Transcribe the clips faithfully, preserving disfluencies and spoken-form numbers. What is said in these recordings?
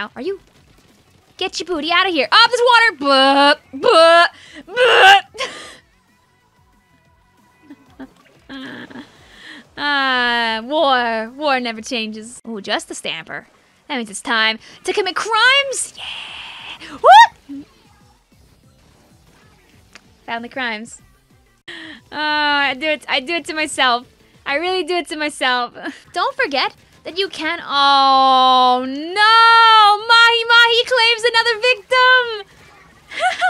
Ow, are you? Get your booty out of here. Up oh, there's water. Buh, buh, buh. Ah, war. War never changes. Oh, just the stamper. That means it's time to commit crimes. Yeah. Woo! Found the crimes. Oh, I do it. I do it to myself. I really do it to myself. Don't forget that you can. Oh no! Mahi Mahi claims another victim.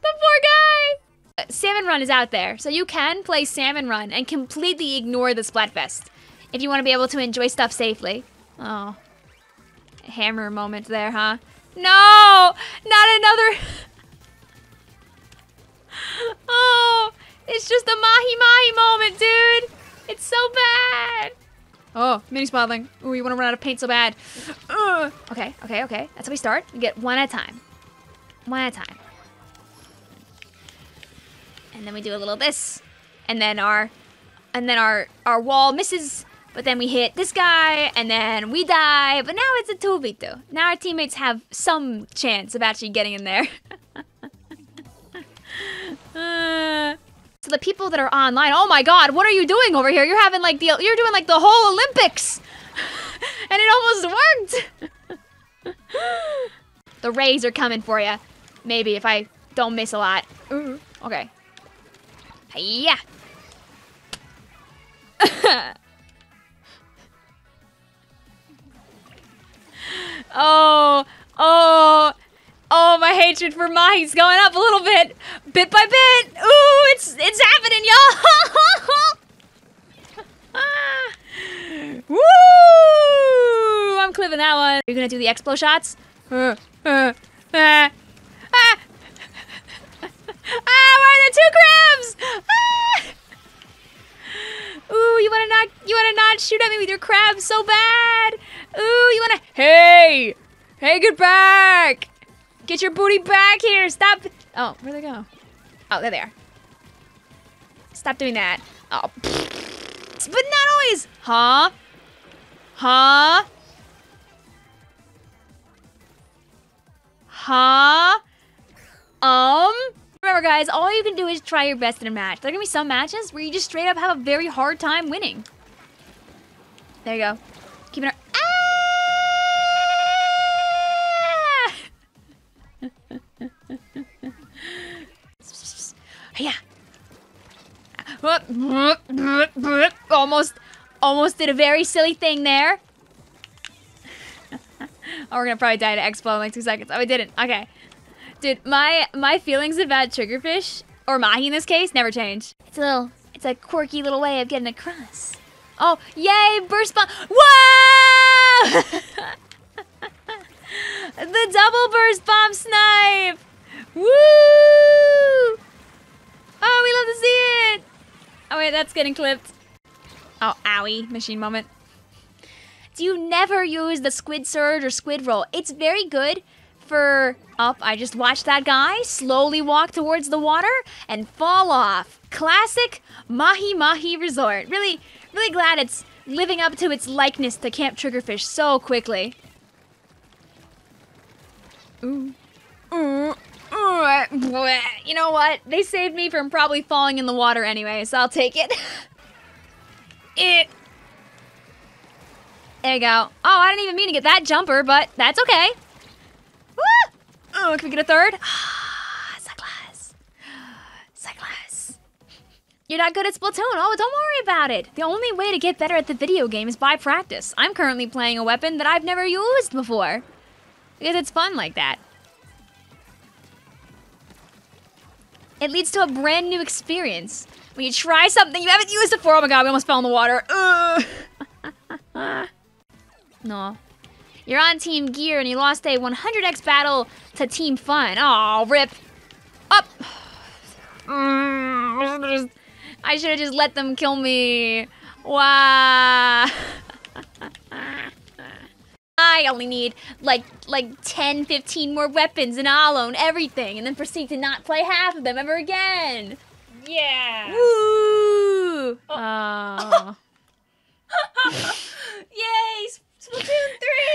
The poor guy. Salmon Run is out there, so you can play Salmon Run and completely ignore the Splatfest if you want to be able to enjoy stuff safely. Oh, a hammer moment there, huh? No, not another. Oh. It's just a Mahi Mahi moment, dude! It's so bad! Oh, mini swaddling. Ooh, you wanna run out of paint so bad. Ugh. Okay, okay, okay. That's how we start. You get one at a time. One at a time. And then we do a little of this. And then our and then our our wall misses, but then we hit this guy, and then we die. But now it's a two v two. Now our teammates have some chance of actually getting in there. uh. So the people that are online, oh my god, what are you doing over here? You're having like the, you're doing like the whole Olympics. And it almost worked. The rays are coming for you. Maybe if I don't miss a lot. Ooh, okay. Yeah. oh, oh. Oh, my hatred for Mahi's going up a little bit, bit by bit. Ooh, it's it's happening, y'all. ah. Woo! I'm clipping that one. Are you gonna do the explo shots? Uh, uh, ah. Ah. ah, we're the two crabs. Ah. Ooh, you wanna not you wanna not shoot at me with your crabs so bad. Ooh, you wanna hey, hey, get back. Get your booty back here! Stop! Oh, where'd they go? Oh, there they are. Stop doing that. Oh, but not always. Huh? Huh? Huh? Um? Remember, guys, all you can do is try your best in a match. There are gonna be some matches where you just straight up have a very hard time winning. There you go. Keep it. Yeah. Almost, almost did a very silly thing there. Oh, we're gonna probably die to explode in like two seconds. Oh, I didn't. Okay, dude, my my feelings about Triggerfish or Mahi in this case never change. It's a little, it's a quirky little way of getting across. Oh, yay! Burst bomb! Whoa! The double burst bomb snipe! Woo! Oh, we love to see it! Oh wait, that's getting clipped. Oh, owie, machine moment. Do you never use the Squid Surge or Squid Roll? It's very good for, up, oh, I just watched that guy slowly walk towards the water and fall off. Classic Mahi Mahi Resort. Really, really glad it's living up to its likeness to Camp Triggerfish so quickly. Ooh. Ooh. You know what? They saved me from probably falling in the water anyway, so I'll take it. it. There you go. Oh, I didn't even mean to get that jumper, but that's okay. Woo! Oh, can we get a third? Ah, Cyclas. Cyclas. You're not good at Splatoon. Oh, don't worry about it. The only way to get better at the video game is by practice. I'm currently playing a weapon that I've never used before. Because it's fun like that. It leads to a brand new experience. When you try something you haven't used before, oh my god, we almost fell in the water. Ugh. No. You're on Team Gear and you lost a one hundred X battle to Team Fun. Oh, rip. Up. Mm, I should have just let them kill me. Wow. I only need like like ten, fifteen more weapons and I'll own everything and then proceed to not play half of them ever again. Yeah. Woo! Oh. Oh. Yay! Splatoon three!